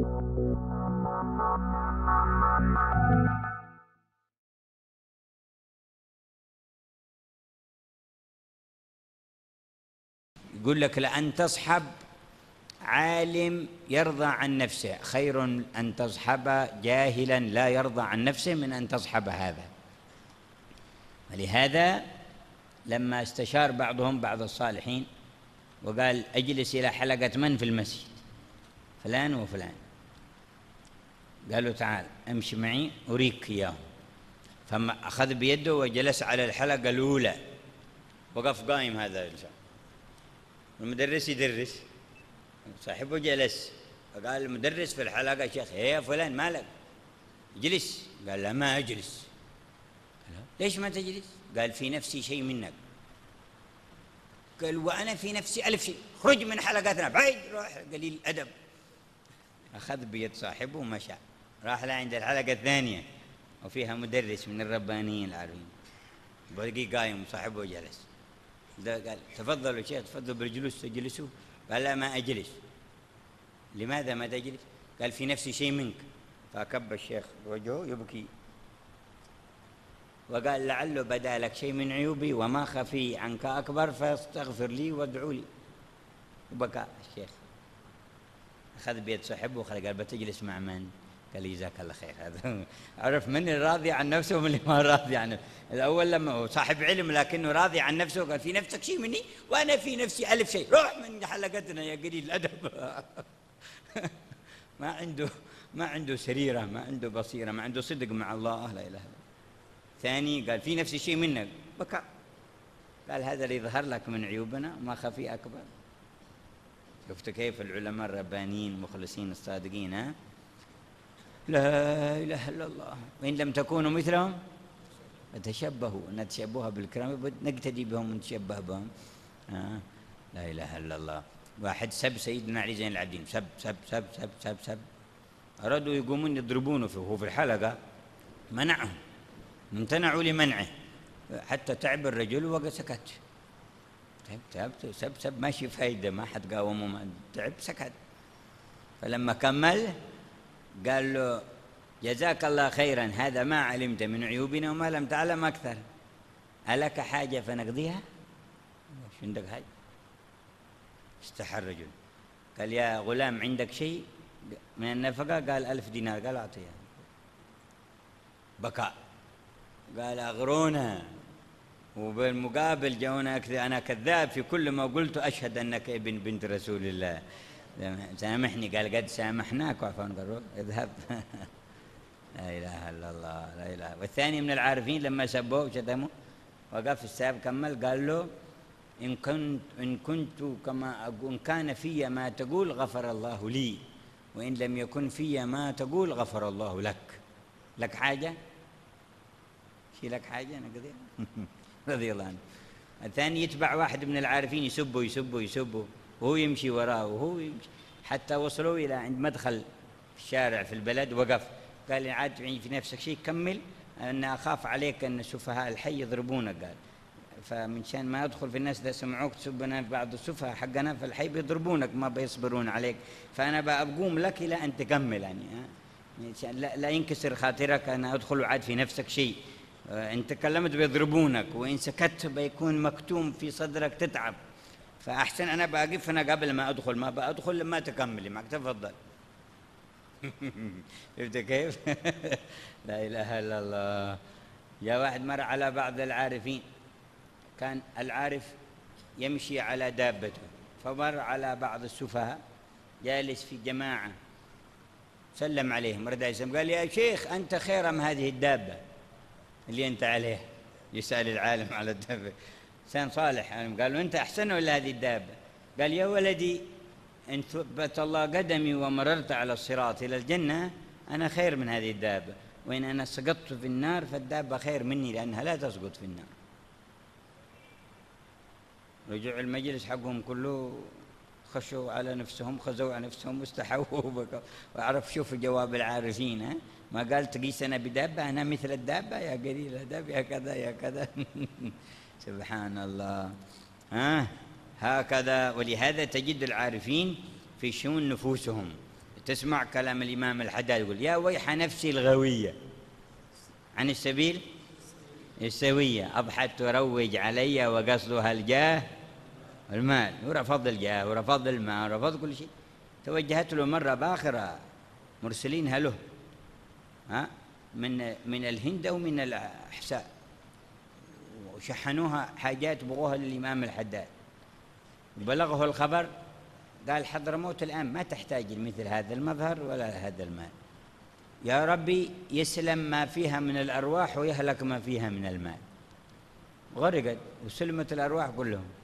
يقول لك لأن تصحب عالم يرضى عن نفسه خير أن تصحب جاهلا لا يرضى عن نفسه من أن تصحب هذا. ولهذا لما استشار بعضهم بعض الصالحين وقال أجلس إلى حلقة من في المسجد فلان وفلان، قالوا تعال امشي معي أريك إياه، فما أخذ بيده وجلس على الحلقة الأولى، وقف قائم هذا الإنسان، المدرس يدرس صاحبه جلس، فقال المدرس في الحلقة شيخ يا فلان مالك اجلس، قال لا ما أجلس، ليش ما تجلس؟ قال في نفسي شيء منك، قال وأنا في نفسي ألف شيء، خرج من حلقتنا بعيد، روح قليل الأدب. أخذ بيد صاحبه ومشى، راح لعند الحلقة الثانية وفيها مدرس من الربانيين العارفين، بلقي قايم وصاحبه جلس، قال تفضلوا شيخ تفضلوا بالجلوس تجلسوا، قال لا ما أجلس، لماذا ما تجلس؟ قال في نفسي شيء منك، فكب الشيخ وجهه يبكي وقال لعله بدا لك شيء من عيوبي وما خفي عنك أكبر فاستغفر لي وادعو لي، وبكى الشيخ. أخذ بيد صاحبه وخلى، قال بتجلس مع من؟ قال جزاك الله خير. هذا عرف من الراضي عن نفسه ومن اللي ما راضي عن نفسه. الأول لما هو صاحب علم لكنه راضي عن نفسه قال في نفسك شيء مني وأنا في نفسي ألف شيء، روح من حلقتنا يا قليل الأدب. ما عنده سريرة، ما عنده بصيرة، ما عنده صدق مع الله، لا إله إلا الله. ثاني قال في نفسي شيء منك، بكى، قال هذا اللي ظهر لك من عيوبنا ما خفي أكبر. شفت كيف العلماء الربانيين المخلصين الصادقين؟ ها؟ لا إله إلا الله. وإن لم تكونوا مثلهم فتشبهوا، نتشبهها بالكرام نقتدي بهم ونتشبه بهم. لا إله إلا الله. واحد سب سيدنا علي زين العابدين، سب سب سب سب سب سب، أرادوا يقومون يضربونه وهو في الحلقة، منعهم، امتنعوا لمنعه حتى تعب الرجل وسكت. تعبت سب سب ماشي فايدة، ما حد قاومه، تعب سكت. فلما كمل قال له جزاك الله خيرا، هذا ما علمت من عيوبنا وما لم تعلم أكثر، ألك حاجة فنقضيها؟ شو عندك حاجة؟ استحى الرجل، قال يا غلام عندك شيء من النفقة؟ قال 1000 دينار، قال أعطيها. بكى، قال أغرونا وبالمقابل جاونا أنا كذاب في كل ما قلت، أشهد أنك ابن بنت رسول الله، سامحني. قال قد سامحناك وعفوا عنك، اذهب. لا إله إلا الله، لا إله. والثاني من العارفين لما سبوه وشتموه وقف الساب كمل، قال له إن كنت كما أقول، إن كان في ما تقول غفر الله لي، وإن لم يكن في ما تقول غفر الله لك. لك حاجة؟ في لك حاجة أنا قضيت. رضي الله عنه. الثاني يتبع واحد من العارفين يسبه يسبه يسبه وهو يمشي وراه وهو يمشي، حتى وصلوا إلى عند مدخل الشارع في البلد، وقف قال عاد في نفسك شيء كمل، أنا أخاف عليك أن سفهاء الحي يضربونك، قال فمن شان ما أدخل في الناس إذا سمعوك تسبنا في بعض السفهاء حقنا في الحي بيضربونك ما بيصبرون عليك، فأنا بقوم لك إلى أن تكمل، يعني لا ينكسر خاطرك أن أدخل. عاد في نفسك شيء، إن تكلمت بيضربونك وإن سكت بيكون مكتوم في صدرك تتعب، فأحسن أنا بأقف هنا قبل ما أدخل، ما بأدخل لما تكملي معك، تفضل. شفت كيف؟ لا إله إلا الله. يا واحد مر على بعض العارفين، كان العارف يمشي على دابته، فمر على بعض السفهاء جالس في جماعة، سلم عليهم، رد عليهم قال يا شيخ أنت خير من هذه الدابة اللي أنت عليها. يسأل العالم على الدابة، إنسان صالح، قال له أنت أحسن ولا هذه الدابة؟ قال يا ولدي إن ثبت الله قدمي ومررت على الصراط إلى الجنة أنا خير من هذه الدابة، وإن أنا سقطت في النار فالدابة خير مني لأنها لا تسقط في النار. رجوع المجلس حقهم كله، خشوا على نفسهم، خزوا على نفسهم واستحوا. وأعرف شوفوا جواب العارفين، ها؟ ما قال تقيس أنا بدابة، أنا مثل الدابة يا قليل الأدب يا كذا يا كذا. سبحان الله. هكذا. ولهذا تجد العارفين في شؤون نفوسهم تسمع كلام الإمام الحداد يقول يا ويح نفسي الغوية عن السبيل السوية، أضحت تروج علي وقصدها الجاه والمال، ورفض الجاه ورفض المال ورفض كل شيء. توجهت له مرة باخرة مرسلينها له من الهند أو من الأحساء، وشحنوها حاجات بغوها للإمام الحداد، وبلغه الخبر قال حضرموت الآن ما تحتاج مثل هذا المظهر ولا هذا المال، يا ربي يسلم ما فيها من الأرواح ويهلك ما فيها من المال. غرقت وسلمت الأرواح كلهم.